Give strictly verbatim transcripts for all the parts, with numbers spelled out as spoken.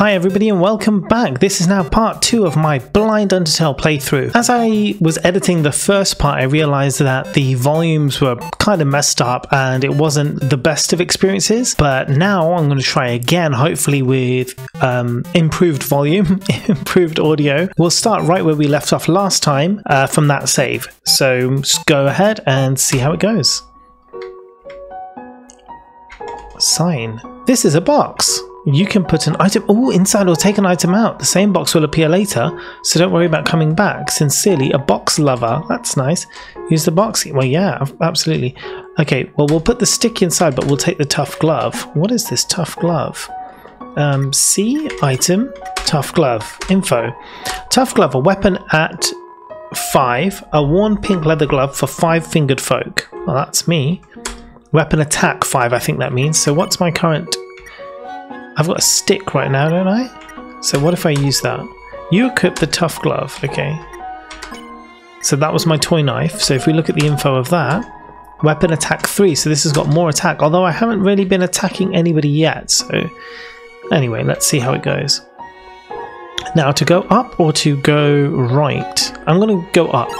Hi everybody and welcome back. This is now part two of my Blind Undertale playthrough. As I was editing the first part, I realized that the volumes were kind of messed up and it wasn't the best of experiences, but now I'm going to try again, hopefully with um, improved volume, improved audio. We'll start right where we left off last time uh, from that save. So just go ahead and see how it goes. Sign. This is a box. You can put an item oh inside or take an item out. The same box will appear later, so don't worry about coming back. Sincerely, a box lover. That's nice. Use the box. Well, yeah, absolutely. Okay, well, we'll put the stick inside, but we'll take the tough glove. What is this tough glove? Um, C, item, tough glove, info. Tough glove, a weapon at five. A worn pink leather glove for five-fingered folk. Well, that's me. Weapon attack five, I think that means. So what's my current... I've got a stick right now, don't I? So what if I use that? You equip the tough glove, okay. So that was my toy knife. So if we look at the info of that, weapon attack three, so this has got more attack, although I haven't really been attacking anybody yet. So anyway, let's see how it goes. Now to go up or to go right? I'm gonna go up.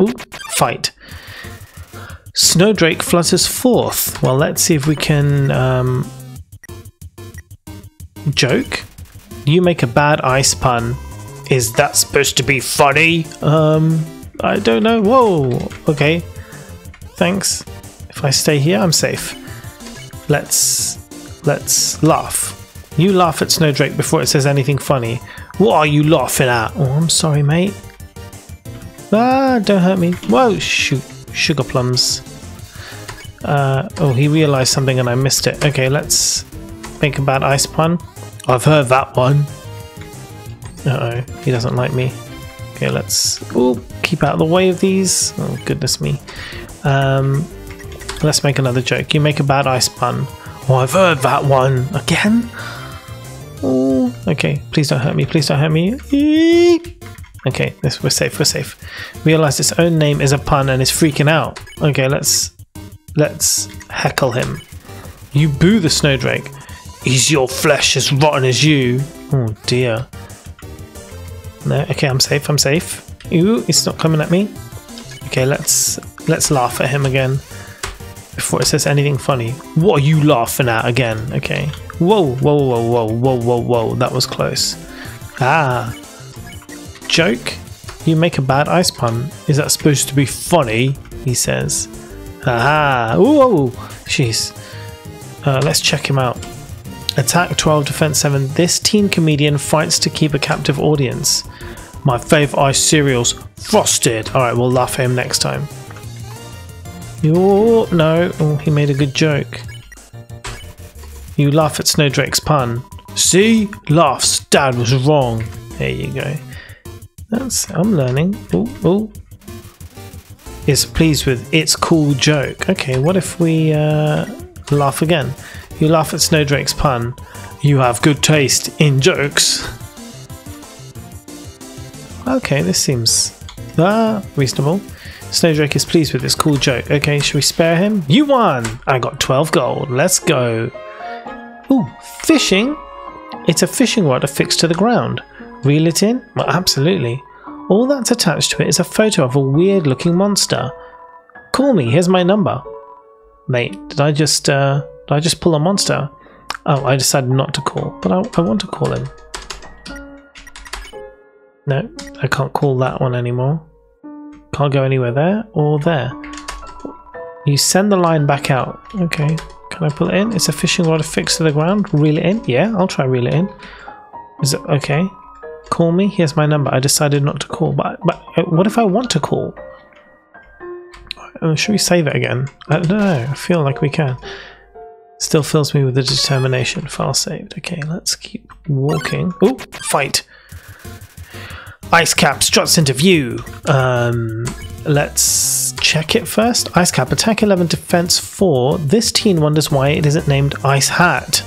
Ooh, fight. Snowdrake flutters forth. Well, let's see if we can, um, joke. You make a bad ice pun. Is that supposed to be funny? Um, I don't know. Whoa. Okay. Thanks. If I stay here, I'm safe. Let's let's laugh. You laugh at Snowdrake before it says anything funny. What are you laughing at? Oh, I'm sorry, mate. Ah, don't hurt me. Whoa, shoot. Sugar plums. Uh, oh, he realized something and I missed it. Okay, let's make a bad ice pun. I've heard that one. Uh-oh, he doesn't like me. Okay, let's ooh, keep out of the way of these. Oh, goodness me. Um, let's make another joke. You make a bad ice pun. Oh, I've heard that one. Again? Ooh. Okay, please don't hurt me. Please don't hurt me. Eep. Okay, this, we're safe. We're safe. Realised its own name is a pun and is freaking out. Okay, let's, let's heckle him. You boo the Snowdrake. Is your flesh as rotten as you? Oh dear. No, okay, I'm safe, I'm safe. Ooh, it's not coming at me. Okay, let's let's laugh at him again before it says anything funny. What are you laughing at again? Okay. Whoa, whoa, whoa, whoa, whoa, whoa, whoa. That was close. Ah. Joke? You make a bad ice pun. Is that supposed to be funny? He says. Aha. Ooh, jeez. Uh, let's check him out. Attack twelve, defense seven. This teen comedian fights to keep a captive audience. My fave ice cereals, frosted. All right, we'll laugh at him next time. Oh no! Oh, he made a good joke. You laugh at Snowdrake's pun. See, laughs. Dad was wrong. There you go. That's I'm learning. Oh, oh. Is pleased with its cool joke. Okay, what if we uh, laugh again? You laugh at Snowdrake's pun. You have good taste in jokes. Okay, this seems ah, reasonable. Snowdrake is pleased with this cool joke. Okay, should we spare him? You won! I got twelve gold. Let's go. Ooh, fishing? It's a fishing rod affixed to the ground. Reel it in? Well, absolutely. All that's attached to it is a photo of a weird looking monster. Call me. Here's my number. Mate, did I just... Uh, Did I just pull a monster? Oh, I decided not to call, but I, I want to call him. No, I can't call that one anymore. Can't go anywhere there or there. You send the line back out. Okay, can I pull it in? It's a fishing rod affixed to the ground. Reel it in? Yeah, I'll try reel it in. Is it okay? Call me. Here's my number. I decided not to call, but, but what if I want to call? Should we save it again? I don't know. I feel like we can. Still fills me with the determination. File saved. Okay, let's keep walking. Oh, fight! Ice Cap struts into view. Um, let's check it first. Ice Cap, attack eleven, defense four. This teen wonders why it isn't named Ice Hat.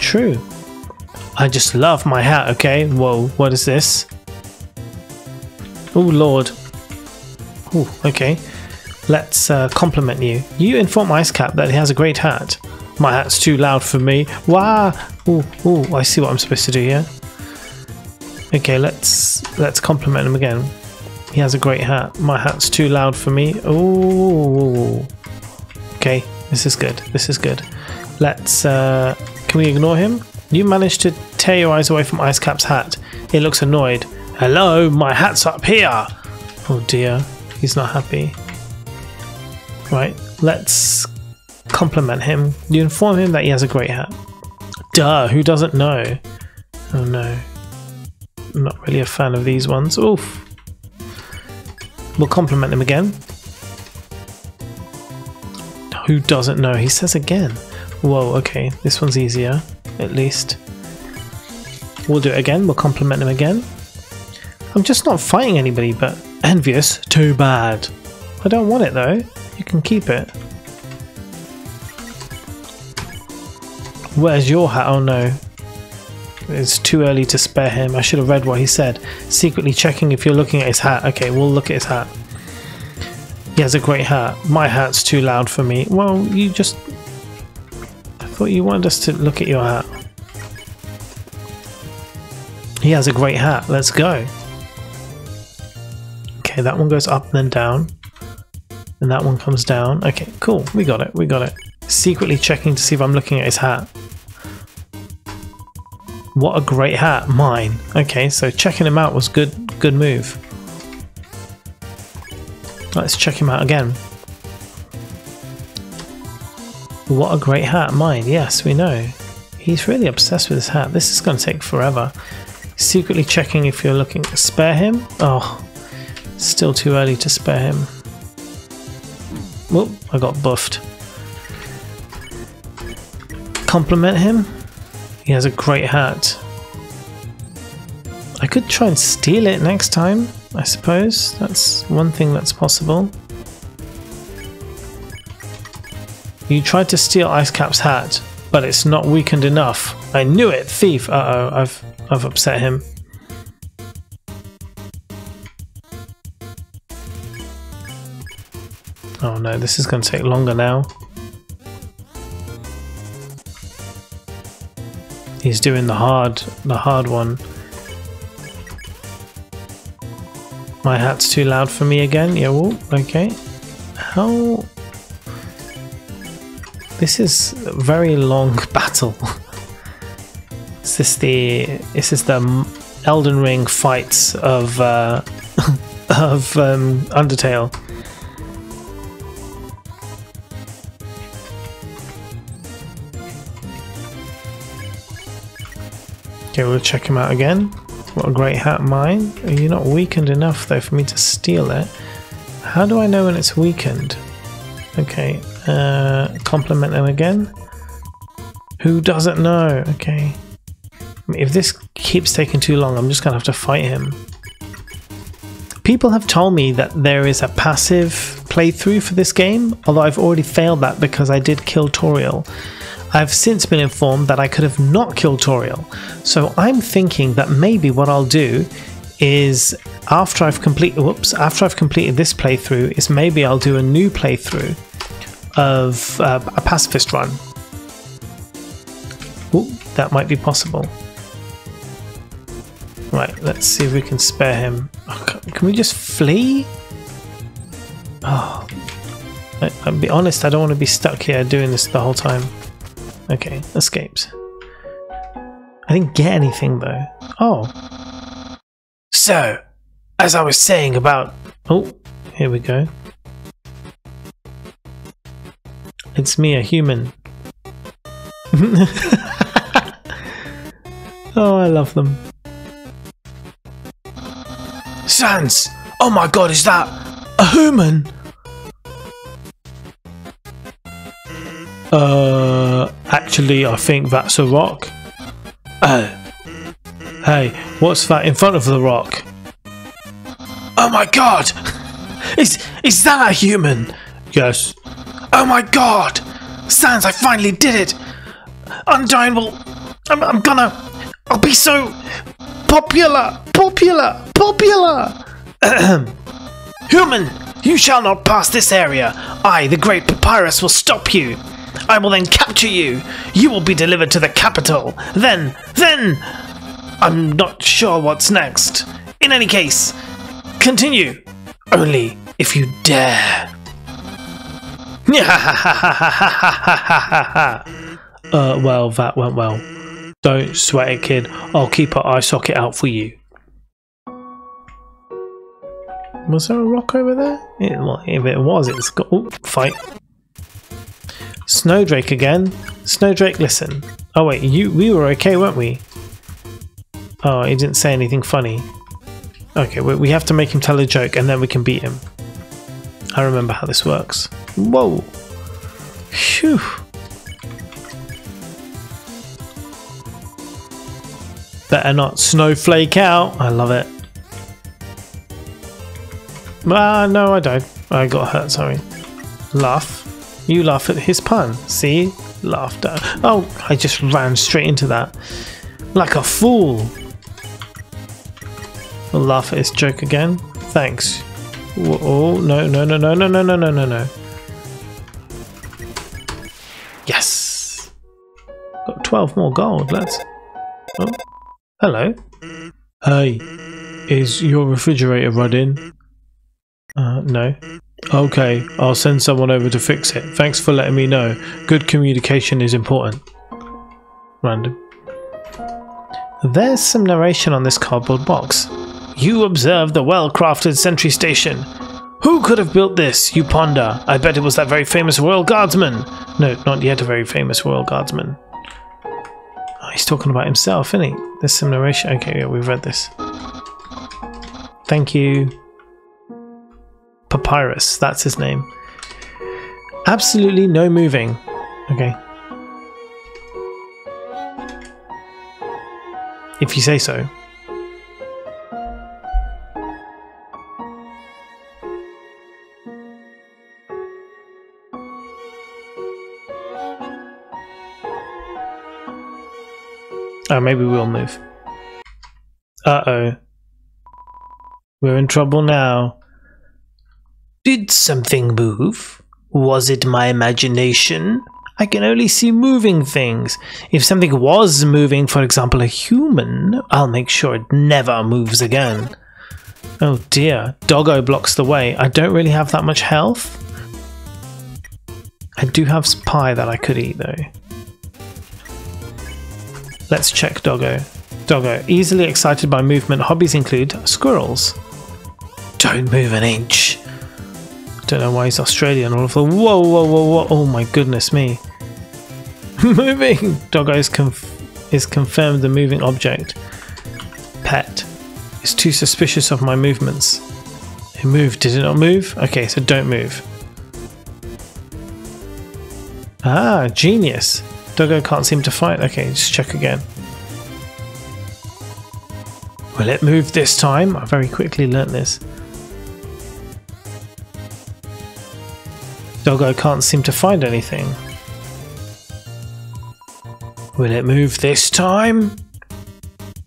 True. I just love my hat, okay? Whoa, what is this? Oh, Lord. Oh, okay. Let's uh, compliment you. You inform Ice Cap that he has a great hat. My hat's too loud for me. Wow! Ooh, ooh, I see what I'm supposed to do here. Okay, let's let's compliment him again. He has a great hat. My hat's too loud for me. Ooh. Okay, this is good. This is good. Let's, uh, can we ignore him? You managed to tear your eyes away from Ice Cap's hat. It looks annoyed. Hello, my hat's up here! Oh dear, he's not happy. Right, let's compliment him. You inform him that he has a great hat. Duh, who doesn't know? Oh no. I'm not really a fan of these ones. Oof. We'll compliment him again. Who doesn't know? He says again. Whoa, okay. This one's easier, at least. We'll do it again. We'll compliment him again. I'm just not fighting anybody, but envious? Too bad. I don't want it, though. You can keep it. Where's your hat? Oh, no. It's too early to spare him. I should have read what he said. Secretly checking if you're looking at his hat. Okay, we'll look at his hat. He has a great hat. My hat's too loud for me. Well, you just... I thought you wanted us to look at your hat. He has a great hat. Let's go. Okay, that one goes up and then down. And that one comes down. Okay, cool. We got it. We got it. Secretly checking to see if I'm looking at his hat. What a great hat, mine. Okay, so checking him out was good good move. Let's check him out again. What a great hat, mine. Yes, we know. He's really obsessed with his hat. This is going to take forever. Secretly checking if you're looking. Spare him? Oh, still too early to spare him. Whoop, I got buffed. Compliment him. He has a great hat. I could try and steal it next time, I suppose. That's one thing that's possible. You tried to steal Ice Cap's hat, but it's not weakened enough. I knew it, thief! Uh-oh, I've I've upset him. Oh no, this is gonna take longer now. He's doing the hard, the hard one. My hat's too loud for me again. Yeah, well, okay. How? This is a very long battle. Is this the? Is this the Elden Ring fights of uh, of um, Undertale? Okay, we'll check him out again. What a great hat, mine. You're not weakened enough, though, for me to steal it. How do I know when it's weakened? Okay, uh, compliment him again. Who doesn't know? Okay. If this keeps taking too long, I'm just going to have to fight him. People have told me that there is a passive playthrough for this game, although I've already failed that because I did kill Toriel. I've since been informed that I could have not killed Toriel, so I'm thinking that maybe what I'll do is after I've complete, whoops, after I've completed this playthrough, is maybe I'll do a new playthrough of uh, a pacifist run. Ooh, that might be possible. Right, let's see if we can spare him. Oh, can we just flee? Oh, I, I'll be honest, I don't want to be stuck here doing this the whole time. Okay, escapes. I didn't get anything though. Oh. So, as I was saying about... Oh, here we go. It's me, a human. Oh, I love them. Sans! Oh my god, is that a human? Uh, actually, I think that's a rock. Oh. Hey, what's that in front of the rock? Oh my god! Is, is that a human? Yes. Oh my god! Sans, I finally did it! Undyne will... I'm, I'm gonna... I'll be so... Popular! Popular! Popular! Human! You shall not pass this area! I, the great Papyrus, will stop you! I will then capture you. You will be delivered to the capital. Then, then... I'm not sure what's next. In any case, continue. Only if you dare. Uh, well, that went well. Don't sweat it, kid. I'll keep an eye socket out for you. Was there a rock over there? It, if it was, it's got... Oh, fight. Snowdrake again. Snowdrake, listen. Oh, wait, you we were okay, weren't we? Oh, he didn't say anything funny. Okay, we, we have to make him tell a joke and then we can beat him. I remember how this works. Whoa. Phew. Better not snowflake out. I love it. Ah, uh, no, I died. I got hurt, sorry. Laugh. You laugh at his pun. See? Laughter. Oh, I just ran straight into that. Like a fool. I'll laugh at his joke again. Thanks. Oh, no, no, no, no, no, no, no, no, no, no. Yes. Got twelve more gold. Let's... Oh. Hello. Hey. Is your refrigerator running? Uh, no. Okay, I'll send someone over to fix it. Thanks for letting me know. Good communication is important. Random. There's some narration on this cardboard box. You observe the well-crafted sentry station. Who could have built this, you ponder? I bet it was that very famous royal guardsman. No, not yet a very famous royal guardsman. Oh, he's talking about himself, isn't he? There's some narration. Okay, yeah, we've read this. Thank you. Papyrus, that's his name. Absolutely no moving. Okay. If you say so. Oh, maybe we'll move. Uh-oh. We're in trouble now. Did something move? Was it my imagination? I can only see moving things. If something was moving, for example a human, I'll make sure it never moves again. Oh dear, Doggo blocks the way. I don't really have that much health. I do have pie that I could eat though. Let's check Doggo. Doggo, easily excited by movement. Hobbies include squirrels. Don't move an inch. Don't know why he's Australian. All of the whoa, whoa, whoa, whoa! Oh my goodness me! Moving. Doggo is, conf is confirmed the moving object. Pet is too suspicious of my movements. It moved. Did it not move? Okay, so don't move. Ah, genius! Doggo can't seem to fight. Okay, just check again. Will it move this time? I very quickly learnt this. Doggo can't seem to find anything. Will it move this time?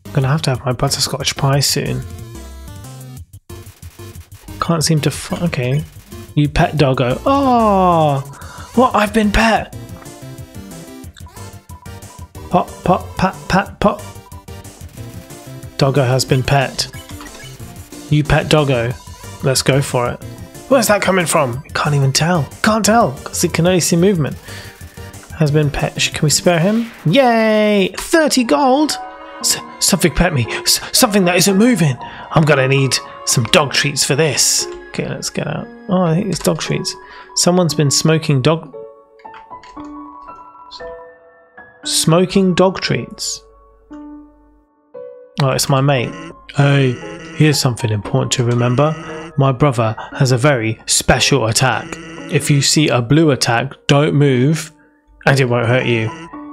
I'm gonna have to have my butterscotch pie soon. Can't seem to find. Okay. You pet Doggo. Oh! What? I've been pet! Pop, pop, pat, pat, pop. Doggo has been pet. You pet Doggo. Let's go for it. Where's that coming from? Can't even tell. Can't tell, because it can only see movement. Has been pet. Can we spare him? Yay! thirty gold! S something pet me. S something that isn't moving. I'm going to need some dog treats for this. Okay, let's get out. Oh, I think it's dog treats. Someone's been smoking dog... Smoking dog treats. Oh, it's my mate. Hey, here's something important to remember. My brother has a very special attack. If you see a blue attack, don't move and it won't hurt you.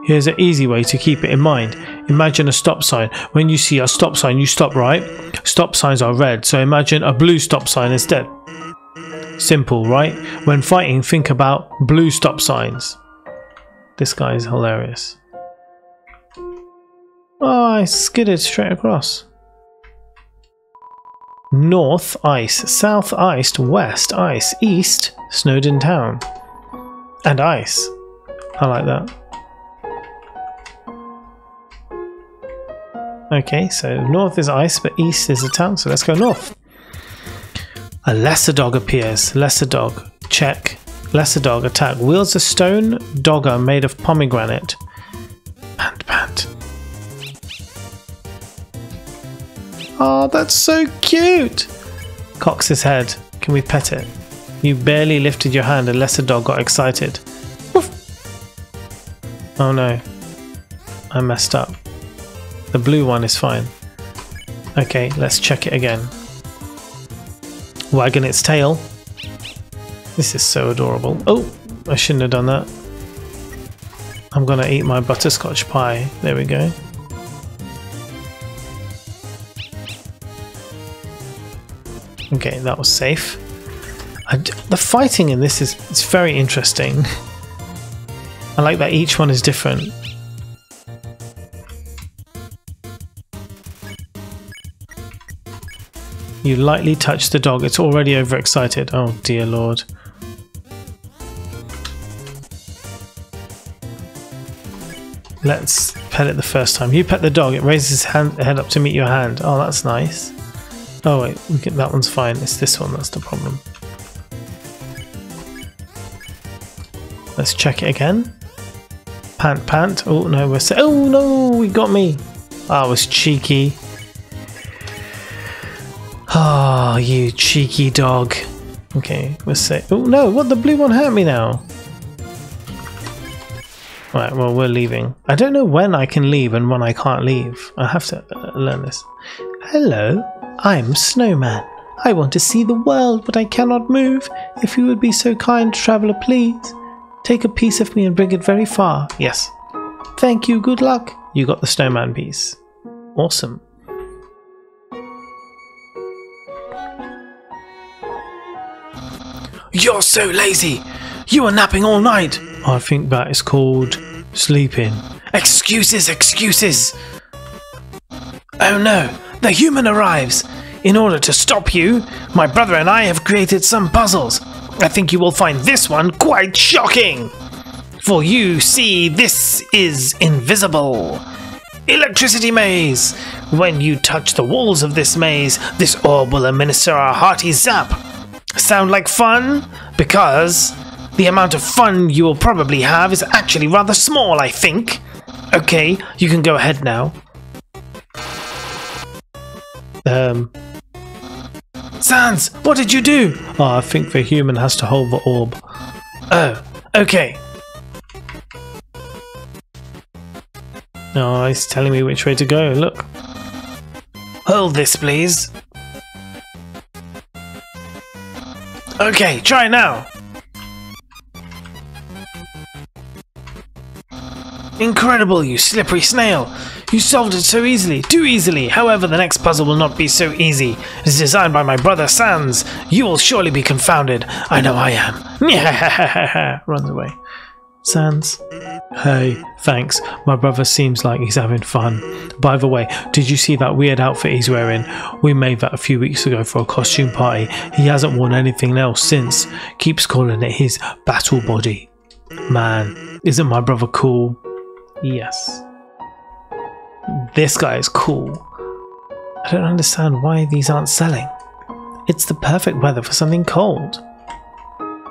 Here's an easy way to keep it in mind. Imagine a stop sign. When you see a stop sign, you stop, right? Stop signs are red, so imagine a blue stop sign instead. Simple, right? When fighting, think about blue stop signs. This guy is hilarious. Oh, I skidded straight across. North ice, south ice, west ice, east snowed in town, and ice. I like that. Okay, so north is ice, but east is the town, so let's go north. A lesser dog appears. Lesser dog. Check. Lesser dog attack. Wields a stone dogger made of pomegranate. Pant, pant. Oh, that's so cute! Cocks his head. Can we pet it? You barely lifted your hand and lesser dog got excited. Woof! Oh no. I messed up. The blue one is fine. Okay, let's check it again. Wagging its tail. This is so adorable. Oh, I shouldn't have done that. I'm gonna eat my butterscotch pie. There we go. Okay, that was safe. I d the fighting in this is it's very interesting. I like that each one is different. You lightly touch the dog. It's already overexcited. Oh, dear Lord. Let's pet it the first time. You pet the dog. It raises its hand, head up to meet your hand. Oh, that's nice. Oh, wait. We can, that one's fine. It's this one that's the problem. Let's check it again. Pant, pant. Oh, no. We're sa- Oh, no. It got me. I was cheeky. Ah, oh, you cheeky dog. Okay, we'll say. Oh no, what? The blue one hurt me now. Right, well, we're leaving. I don't know when I can leave and when I can't leave. I have to uh, learn this. Hello, I'm Snowman. I want to see the world, but I cannot move. If you would be so kind, traveler, please. Take a piece of me and bring it very far. Yes. Thank you, good luck. You got the snowman piece. Awesome. You're so lazy! You were napping all night! I think that is called sleeping. Excuses, excuses! Oh no! The human arrives! In order to stop you, my brother and I have created some puzzles. I think you will find this one quite shocking! For you see, this is invisible. Electricity maze! When you touch the walls of this maze, this orb will administer a hearty zap. Sound like fun? Because the amount of fun you will probably have is actually rather small, I think. Okay, you can go ahead now. Um... Sans, what did you do? Oh, I think the human has to hold the orb. Oh, okay. Oh, he's telling me which way to go, look. Hold this, please. Okay, try now! Incredible, you slippery snail! You solved it so easily, too easily! However, the next puzzle will not be so easy. It is designed by my brother Sans. You will surely be confounded. I know I am. Runs away. Sans? Hey, thanks. My brother seems like he's having fun. By the way, did you see that weird outfit he's wearing? We made that a few weeks ago for a costume party. He hasn't worn anything else since. Keeps calling it his battle body. Man, isn't my brother cool? Yes. This guy is cool. I don't understand why these aren't selling. It's the perfect weather for something cold.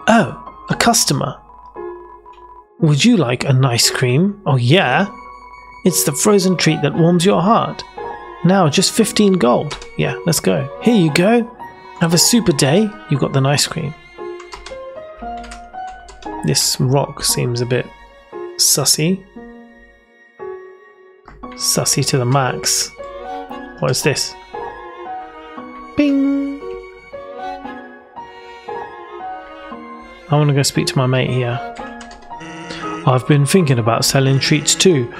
Oh, a customer. Would you like an ice cream? Oh yeah! It's the frozen treat that warms your heart. Now just fifteen gold. Yeah, let's go. Here you go. Have a super day. You got the ice cream. This rock seems a bit sussy. Sussy to the max. What is this? Bing! I want to go speak to my mate here. I've been thinking about selling treats too.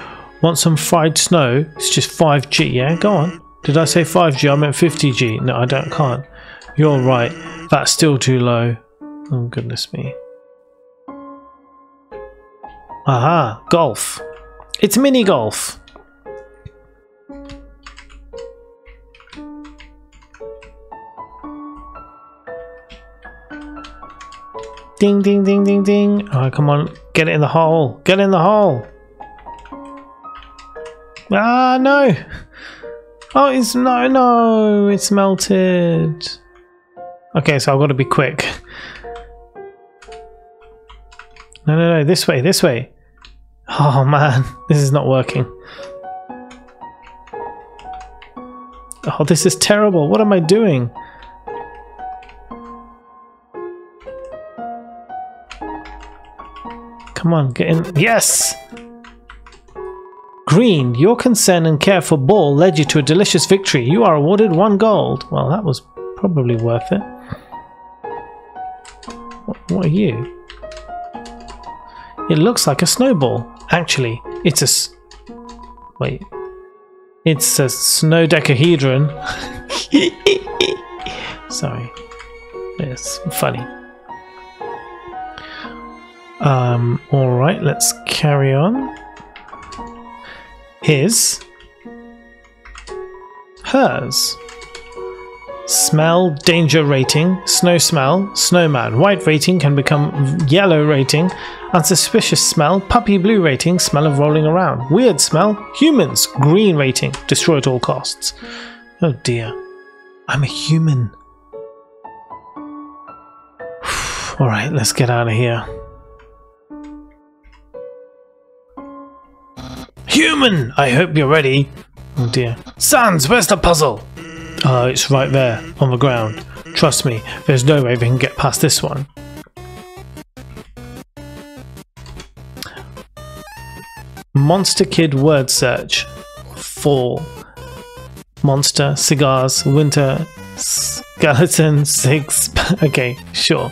Want some fried snow? It's just five G, yeah? Go on. Did I say five G? I meant fifty G. No, I don't, can't. You're right. That's still too low. Oh, goodness me. Aha, golf. It's mini golf. Ding, ding, ding, ding, ding. Alright, come on. Get it in the hole. Get in the hole. Ah, no. Oh, it's no, no. It's melted. Okay, so I've got to be quick. No, no, no. This way, this way. Oh, man. This is not working. Oh, this is terrible. What am I doing? Come on, get in. Yes! Green, your concern and care for ball led you to a delicious victory. You are awarded one gold. Well, that was probably worth it. What, what are you? It looks like a snowball. Actually, it's a... S Wait. It's a snowdecahedron. Sorry. It's funny. Um, alright, let's carry on. His. Hers. Smell, danger rating, snow smell, snowman. White rating can become yellow rating. Unsuspicious smell, puppy blue rating, smell of rolling around. Weird smell, humans. Green rating, destroy at all costs. Oh dear. I'm a human. Alright, let's get out of here. Human! I hope you're ready. Oh dear. Sans, where's the puzzle? Uh, it's right there, on the ground. Trust me, there's no way we can get past this one. Monster Kid word search. Fall. Monster, cigars, winter, skeleton, six... Okay, sure.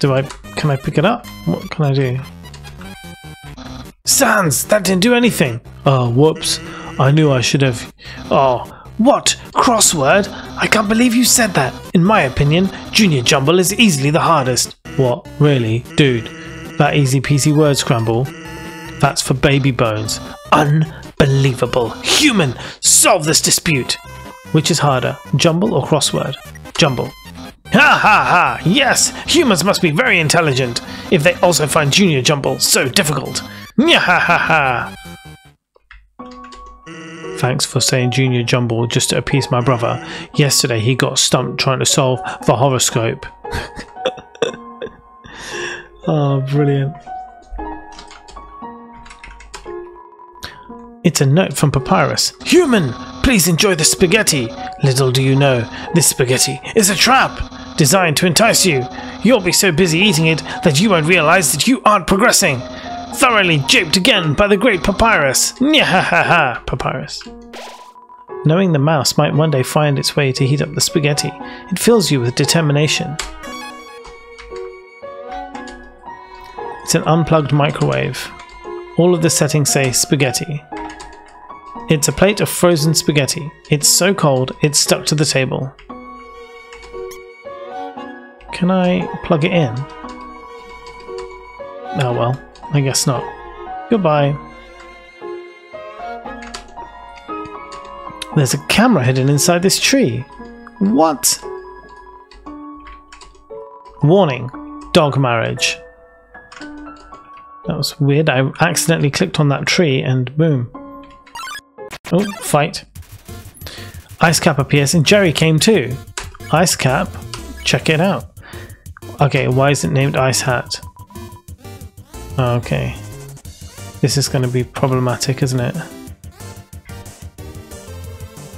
Do I... Can I pick it up? What can I do? Sans! That didn't do anything! Oh, whoops. I knew I should have... Oh, what? Crossword? I can't believe you said that. In my opinion, Junior Jumble is easily the hardest. What? Really? Dude, that easy peasy word scramble? That's for baby bones. Unbelievable. Human, solve this dispute! Which is harder, jumble or crossword? Jumble. Ha ha ha! Yes! Humans must be very intelligent, if they also find Junior Jumble so difficult! Nya ha ha ha! Thanks for saying Junior Jumble just to appease my brother. Yesterday he got stumped trying to solve the horoscope. Oh, brilliant. It's a note from Papyrus. Human! Please enjoy the spaghetti! Little do you know, this spaghetti is a trap! Designed to entice you. You'll be so busy eating it that you won't realize that you aren't progressing. Thoroughly japed again by the great Papyrus. Nya ha ha ha, Papyrus. Knowing the mouse might one day find its way to heat up the spaghetti, it fills you with determination. It's an unplugged microwave. All of the settings say spaghetti. It's a plate of frozen spaghetti. It's so cold, it's stuck to the table. Can I plug it in? Oh well, I guess not. Goodbye. There's a camera hidden inside this tree. What? Warning, dog marriage. That was weird. I accidentally clicked on that tree and boom. Oh, fight. Ice Cap appears and Jerry came too. Ice Cap? Check it out. Okay, why is it named Ice Hat? Okay. This is going to be problematic, isn't it?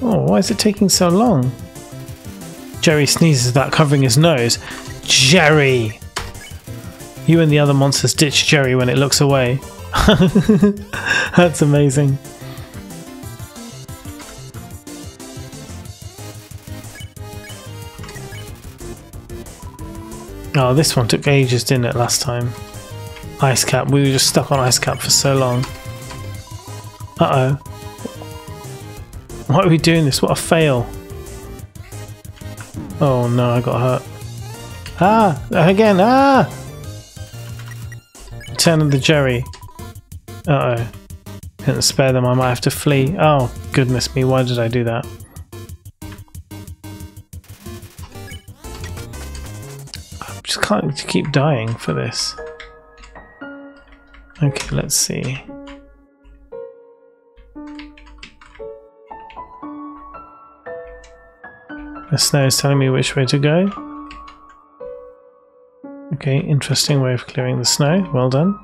Oh, why is it taking so long? Jerry sneezes without covering his nose. Jerry! You and the other monsters ditch Jerry when it looks away. That's amazing. Oh, this one took ages, didn't it, last time? Ice Cap. We were just stuck on Ice Cap for so long. Uh-oh. Why are we doing this? What a fail. Oh, no, I got hurt. Ah! Again! Ah! Turn of the Jerry. Uh-oh. Couldn't spare them. I might have to flee. Oh, goodness me. Why did I do that? just can't keep dying for this. Okay, let's see. The snow is telling me which way to go. Okay, interesting way of clearing the snow. Well done.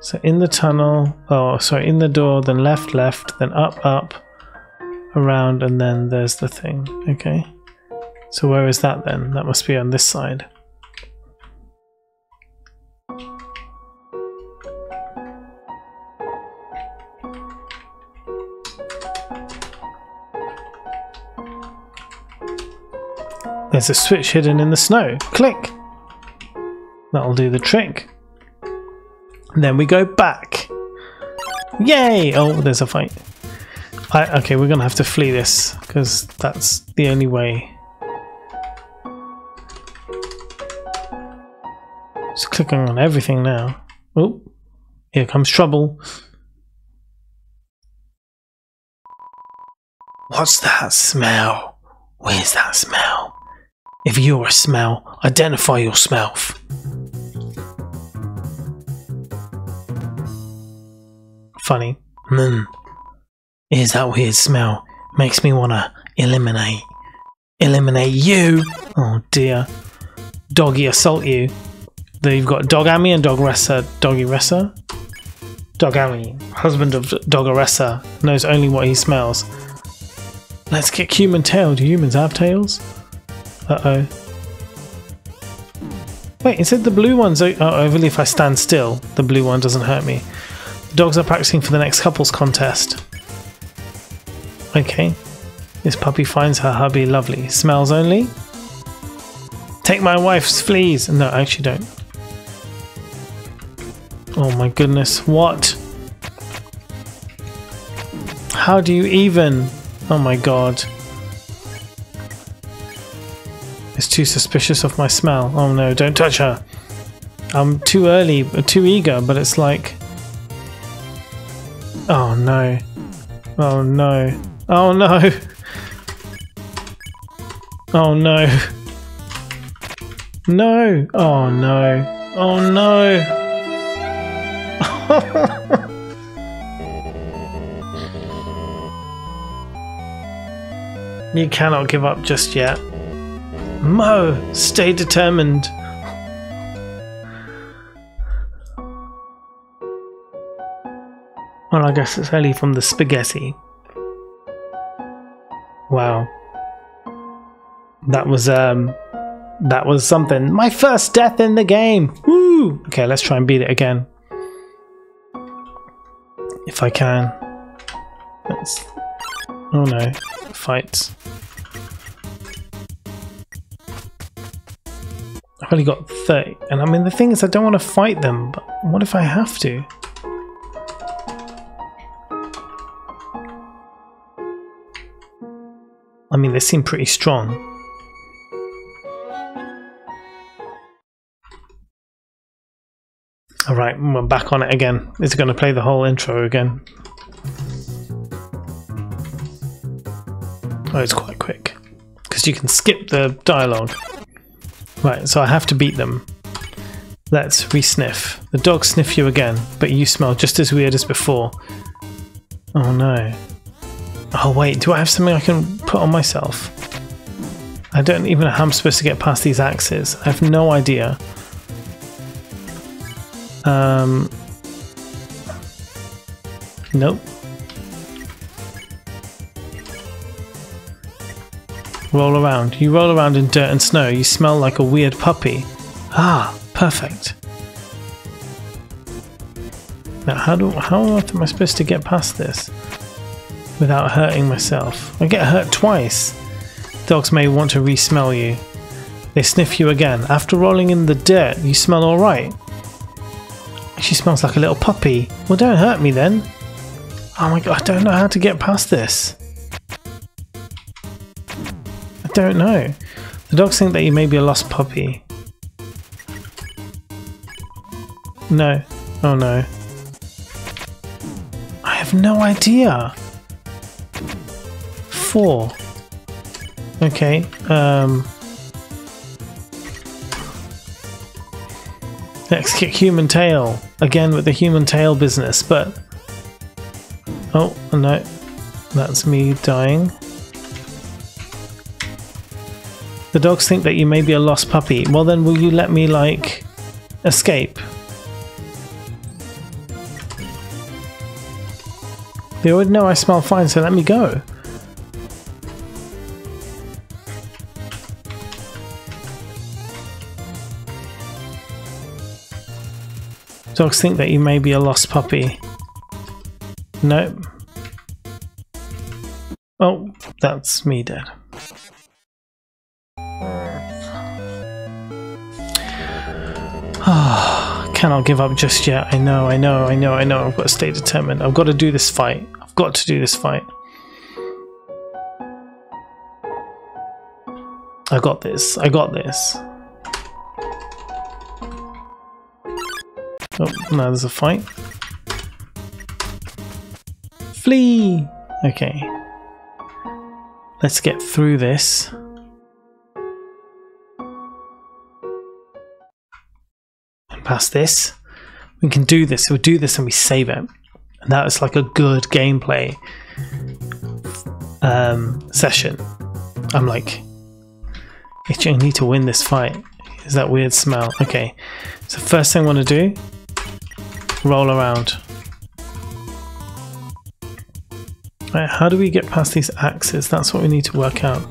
So in the tunnel, oh, sorry, in the door, then left, left, then up, up, around, and then there's the thing. Okay. So where is that then? That must be on this side. There's a switch hidden in the snow. Click! That'll do the trick. And then we go back. Yay! Oh, there's a fight. I, okay, we're gonna have to flee this, because that's the only way. Just clicking on everything now. Oh, here comes trouble. What's that smell? Where's that smell? If you're a smell, identify your smell. Funny. Mmm. Is that weird smell? Makes me wanna eliminate. Eliminate you! Oh dear. Doggy assault you. They've got Dogami and Dogaressa. Dogaressa? Dogami, husband of Dogaressa, knows only what he smells. Let's get human tail. Do humans have tails? Uh-oh. Wait, is it the blue ones? Oh, overly if I stand still, the blue one doesn't hurt me. The dogs are practicing for the next couples contest. Okay. This puppy finds her hubby lovely. Smells only. Take my wife's fleas! No, I actually don't. Oh my goodness, what? How do you even? Oh my god. It's too suspicious of my smell. Oh no, don't touch her. I'm too early, too eager, but it's like... Oh no. Oh no. Oh no! Oh no. No! Oh no. Oh no! You cannot give up just yet. Mo, stay determined. Well, I guess it's only from the spaghetti. Wow. That was, um... that was something. My first death in the game! Woo! Okay, let's try and beat it again. If I can. Let's... Oh no. Fights. I've only got thirty, and I mean the thing is I don't want to fight them, but what if I have to? I mean they seem pretty strong. Alright, we're back on it again. It's going to play the whole intro again. Oh, it's quite quick. Because you can skip the dialogue. Right, so I have to beat them. Let's re-sniff. The dogs sniff you again, but you smell just as weird as before. Oh no. Oh wait, do I have something I can put on myself? I don't even know how I'm supposed to get past these axes. I have no idea. Um... Nope. Roll around. You roll around in dirt and snow. You smell like a weird puppy. Ah, perfect. Now how do how am I supposed to get past this without hurting myself? I get hurt twice. Dogs may want to re-smell you. They sniff you again. After rolling in the dirt, you smell alright. She smells like a little puppy. Well, don't hurt me then. Oh my god, I don't know how to get past this. Don't know. The dogs think that you may be a lost puppy. No. Oh no. I have no idea. Four. Okay. Um. Next kick, human tail. Again with the human tail business, but... Oh, no. That's me dying. The dogs think that you may be a lost puppy. Well then, will you let me, like, escape? They already know I smell fine, so let me go. Dogs think that you may be a lost puppy. Nope. Oh, that's me dead. Ah, cannot give up just yet. I know, I know, I know, I know. I've got to stay determined. I've got to do this fight. I've got to do this fight. I got this. I got this. Oh, now there's a fight. Flee! Okay. Let's get through this. And past this. We can do this. We'll do this and we save it. And that is like a good gameplay um, session. I'm like, I need to win this fight. Is that weird smell? Okay. So first thing I want to do, roll around. Right, how do we get past these axes? That's what we need to work out.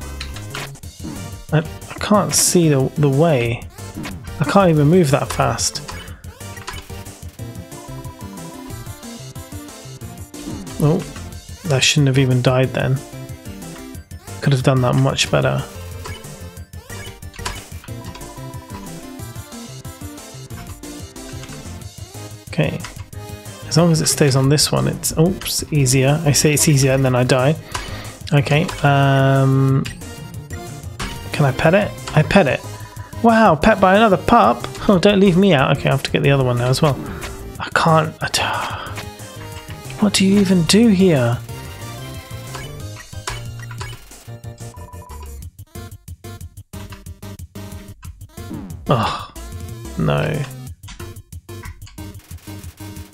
I, I can't see the, the way. I can't even move that fast. Oh, I shouldn't have even died then. Could have done that much better. Okay. As long as it stays on this one, it's oops easier. I say it's easier and then I die. Okay, um, can I pet it? I pet it. Wow, pet by another pup. Oh, don't leave me out. Okay, I have to get the other one now as well. I can't. I what do you even do here? Oh no.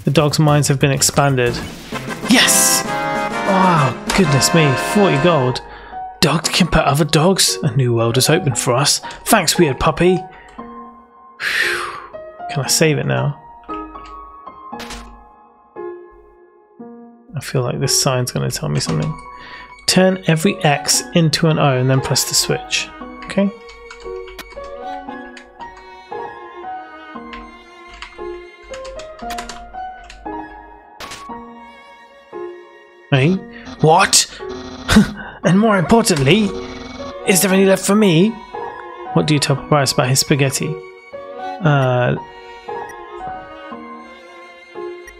The dogs' minds have been expanded. Yes! Wow, goodness me, forty gold. Dogs can pet other dogs? A new world is open for us. Thanks, weird puppy. Whew. Can I save it now? I feel like this sign's going to tell me something. Turn every X into an O and then press the switch. Okay. Me? What? And more importantly, is there any left for me? What do you tell Papyrus about his spaghetti? Uh,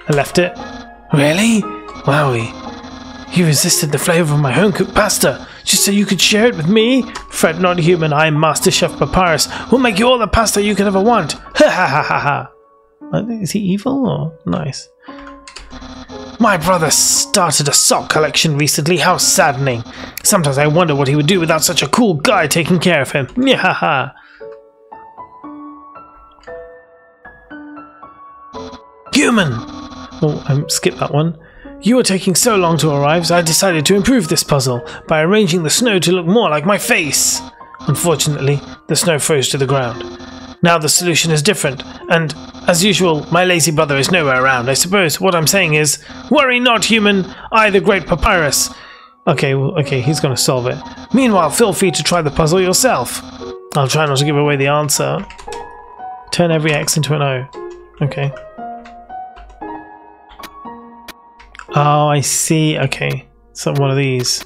I left it. Really? Wowie. You resisted the flavour of my home-cooked pasta just so you could share it with me? Fret not, human. I am Master Chef Papyrus. We'll make you all the pasta you could ever want. Ha ha ha ha ha. Is he evil or nice? My brother started a sock collection recently. How saddening. Sometimes I wonder what he would do without such a cool guy taking care of him. Nyahaha. Human! Oh, I skipped that one. You were taking so long to arrive, so I decided to improve this puzzle by arranging the snow to look more like my face. Unfortunately, the snow froze to the ground. Now the solution is different, and, as usual, my lazy brother is nowhere around. I suppose what I'm saying is, worry not, human, I, the great Papyrus. Okay, well, okay, he's gonna solve it. Meanwhile, feel free to try the puzzle yourself. I'll try not to give away the answer. Turn every X into an O. Okay. Oh, I see, okay. It's like one of these.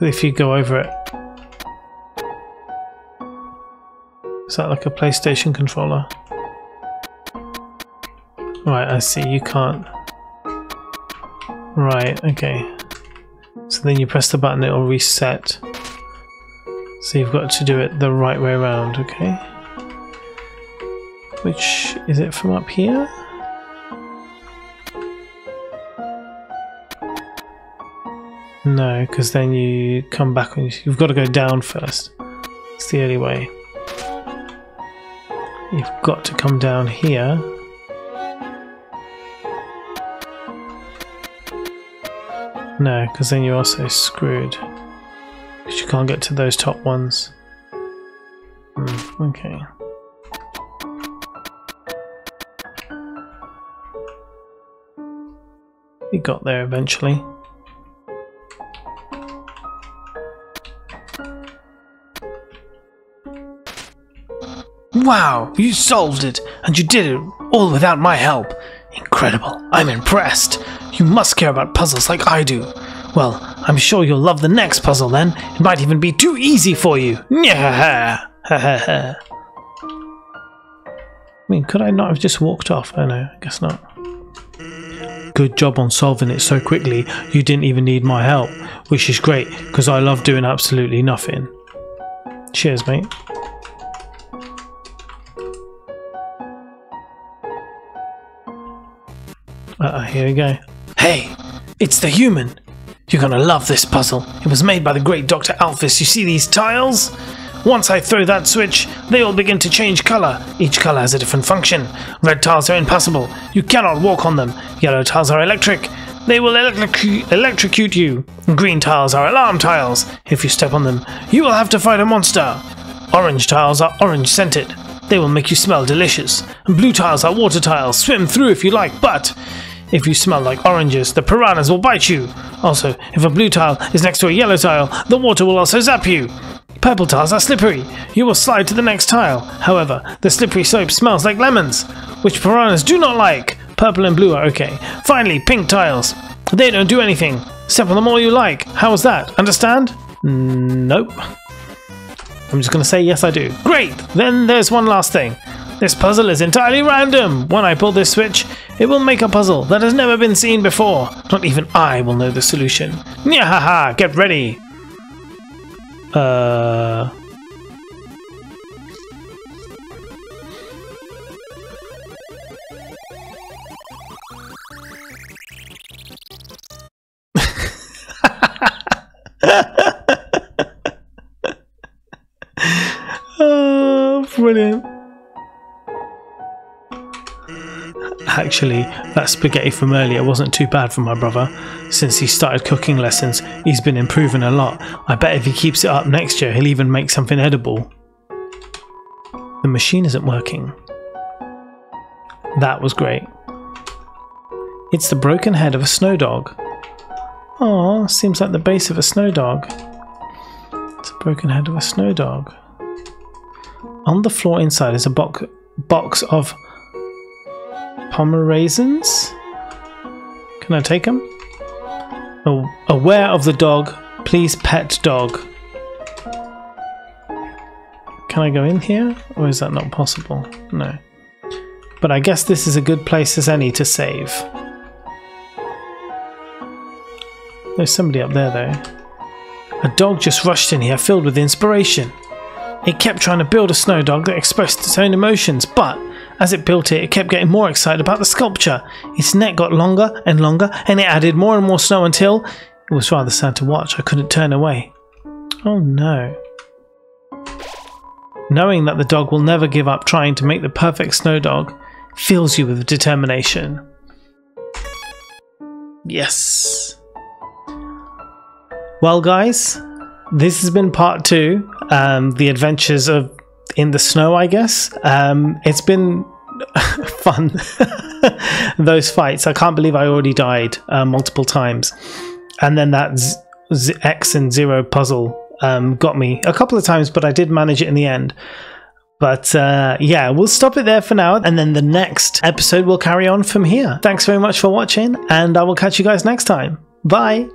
If you go over it. Is that like a PlayStation controller? Right, I see, you can't. Right, okay. So then you press the button, it'll reset. So you've got to do it the right way around, okay? Which, is it from up here? No, because then you come back and you've got to go down first. It's the only way. You've got to come down here. No, because then you're also screwed. Because you can't get to those top ones. Hmm, okay. We got there eventually. Wow, you solved it, and you did it all without my help. Incredible, I'm impressed. You must care about puzzles like I do. Well, I'm sure you'll love the next puzzle then. It might even be too easy for you. I mean, could I not have just walked off? Oh no, I guess not. Good job on solving it so quickly, you didn't even need my help, which is great because I love doing absolutely nothing. Cheers, mate. Uh-oh, here we go. Hey, it's the human. You're gonna love this puzzle. It was made by the great Doctor Alphys. You see these tiles? Once I throw that switch, they all begin to change color. Each color has a different function. Red tiles are impassable. You cannot walk on them. Yellow tiles are electric. They will electroc electrocute you. Green tiles are alarm tiles. If you step on them, you will have to fight a monster. Orange tiles are orange-scented. They will make you smell delicious. Blue tiles are water tiles. Swim through if you like, but if you smell like oranges, the piranhas will bite you. Also, if a blue tile is next to a yellow tile, the water will also zap you. Purple tiles are slippery. You will slide to the next tile. However, the slippery slope smells like lemons, which piranhas do not like. Purple and blue are okay. Finally, pink tiles. They don't do anything. Step on them all you like. How is that? Understand? Nope. I'm just going to say yes, I do. Great! Then there's one last thing. This puzzle is entirely random. When I pull this switch, it will make a puzzle that has never been seen before. Not even I will know the solution. Nyahaha, get ready. Uh. Oh, brilliant. Actually, that spaghetti from earlier wasn't too bad for my brother. Since he started cooking lessons, he's been improving a lot. I bet if he keeps it up next year, he'll even make something edible. The machine isn't working. That was great. It's the broken head of a snow dog. Aw, seems like the base of a snow dog. It's a broken head of a snow dog. On the floor inside is a box box of pomeraisins. Can I take them? Oh, aware of the dog, please pet dog. Can I go in here, or is that not possible? No, but I guess this is a good place as any to save. There's somebody up there though. A dog just rushed in here filled with inspiration. It kept trying to build a snow dog that expressed its own emotions, but as it built it, it kept getting more excited about the sculpture. Its neck got longer and longer, and it added more and more snow until it was rather sad to watch. I couldn't turn away. Oh no. Knowing that the dog will never give up trying to make the perfect snow dog fills you with determination. Yes. Well, guys, this has been part two. Um, the adventures of in the snow, I guess. Um, it's been fun. Those fights. I can't believe I already died uh, multiple times. And then that z z X and zero puzzle um, got me a couple of times, but I did manage it in the end. But uh, yeah, we'll stop it there for now. And then the next episode will carry on from here. Thanks very much for watching, and I will catch you guys next time. Bye.